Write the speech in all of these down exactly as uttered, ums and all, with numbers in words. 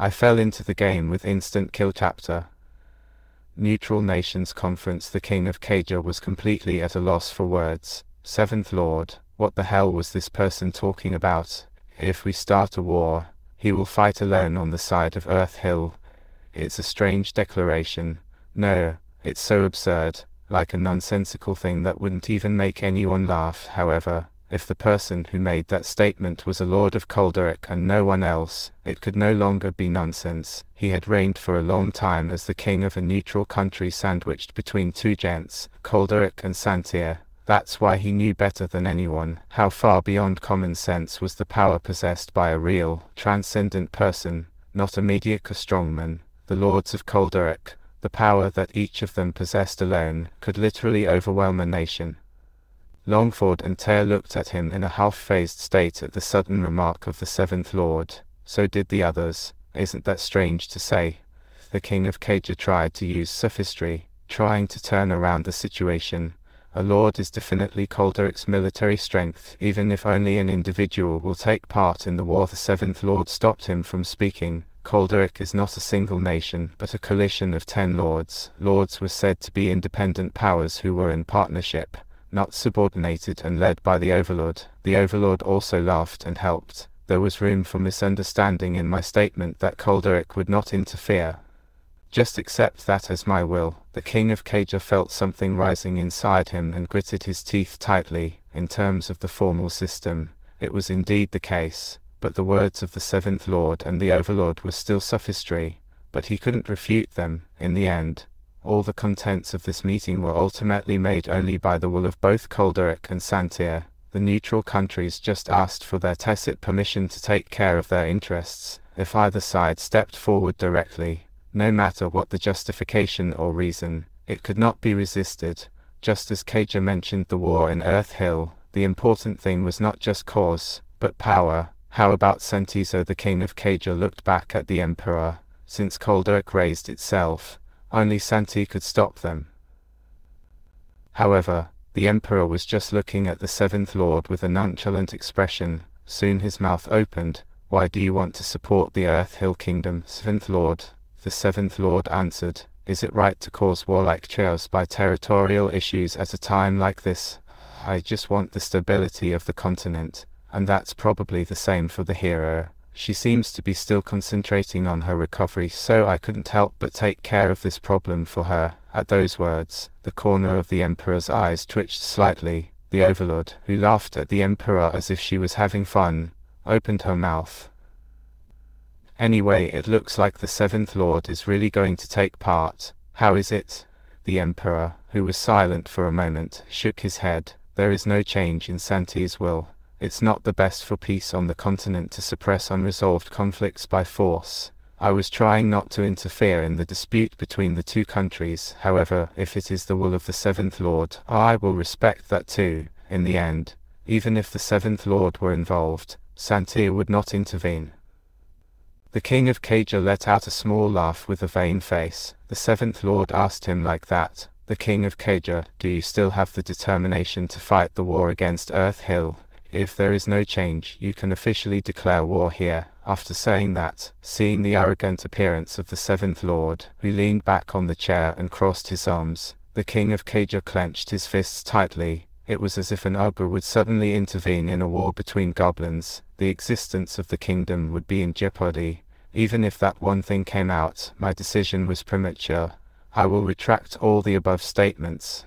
I fell into the game with instant kill chapter. Neutral Nations Conference. The King of Kaja was completely at a loss for words. Seventh Lord, what the hell was this person talking about? If we start a war, he will fight alone on the side of Earth Hill. It's a strange declaration. No, it's so absurd, like a nonsensical thing that wouldn't even make anyone laugh. However, if the person who made that statement was a Lord of Calderic and no one else, it could no longer be nonsense. He had reigned for a long time as the king of a neutral country sandwiched between two gents, Calderic and Santier. That's why he knew better than anyone how far beyond common sense was the power possessed by a real, transcendent person, not a mediocre strongman. The Lords of Calderic, the power that each of them possessed alone, could literally overwhelm a nation. Longford and Tair looked at him in a half-phased state at the sudden remark of the Seventh Lord. So did the others. Isn't that strange to say? The King of Kaja tried to use sophistry, trying to turn around the situation. A lord is definitely Calderic's military strength. Even if only an individual will take part in the war, the Seventh Lord stopped him from speaking. Calderic is not a single nation, but a coalition of ten lords. Lords were said to be independent powers who were in partnership, not subordinated and led by the overlord. The overlord also laughed and helped. There was room for misunderstanding in my statement that Calderic would not interfere. Just accept that as my will. The King of Kaja felt something rising inside him and gritted his teeth tightly. In terms of the formal system, it was indeed the case, but the words of the Seventh Lord and the overlord were still sophistry, but he couldn't refute them. In the end, all the contents of this meeting were ultimately made only by the will of both Calderic and Santier. The neutral countries just asked for their tacit permission to take care of their interests. If either side stepped forward directly, no matter what the justification or reason, it could not be resisted. Just as Kaja mentioned the war in Earth Hill, the important thing was not just cause, but power. How about Santizo? The King of Kaja looked back at the Emperor. Since Calderic raised itself, only Santi could stop them. However, the Emperor was just looking at the Seventh Lord with a nonchalant expression. Soon his mouth opened. Why do you want to support the Earth Hill Kingdom, Seventh Lord? The Seventh Lord answered, is it right to cause warlike chaos by territorial issues at a time like this? I just want the stability of the continent, and that's probably the same for the hero. She seems to be still concentrating on her recovery, so I couldn't help but take care of this problem for her. At those words, the corner of the Emperor's eyes twitched slightly. The overlord, who laughed at the Emperor as if she was having fun, opened her mouth. Anyway, it looks like the Seventh Lord is really going to take part. How is it? The Emperor, who was silent for a moment, shook his head. There is no change in Santi's will. It's not the best for peace on the continent to suppress unresolved conflicts by force. I was trying not to interfere in the dispute between the two countries. However, if it is the will of the Seventh Lord, I will respect that too. In the end, even if the Seventh Lord were involved, Santier would not intervene. The King of Kaja let out a small laugh with a vain face. The Seventh Lord asked him like that. The King of Kaja, do you still have the determination to fight the war against Earth Hill? If there is no change, you can officially declare war here. After saying that, seeing the arrogant appearance of the Seventh Lord, who leaned back on the chair and crossed his arms, the King of Kaja clenched his fists tightly. It was as if an ogre would suddenly intervene in a war between goblins. The existence of the kingdom would be in jeopardy. Even if that one thing came out, my decision was premature. I will retract all the above statements.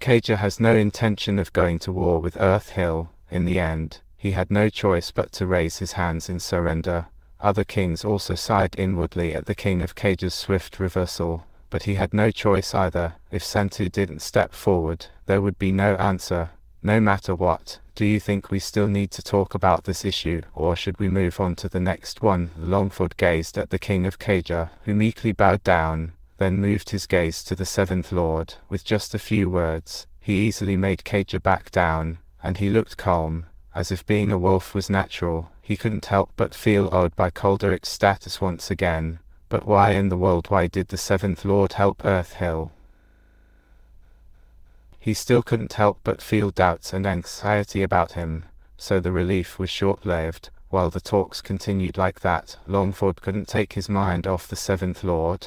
Kaja has no intention of going to war with Earth Hill. In the end, he had no choice but to raise his hands in surrender. Other kings also sighed inwardly at the King of Kaja's swift reversal, but he had no choice either. If Santu didn't step forward, there would be no answer, no matter what. Do you think we still need to talk about this issue, or should we move on to the next one? Longford gazed at the King of Kaja, who meekly bowed down, then moved his gaze to the Seventh Lord. With just a few words, he easily made Kaja back down, and he looked calm, as if being a wolf was natural. He couldn't help but feel awed by Calderic's status once again. But why in the world, why did the Seventh Lord help Earth Hill? He still couldn't help but feel doubts and anxiety about him, so the relief was short-lived. While the talks continued like that, Longford couldn't take his mind off the Seventh Lord.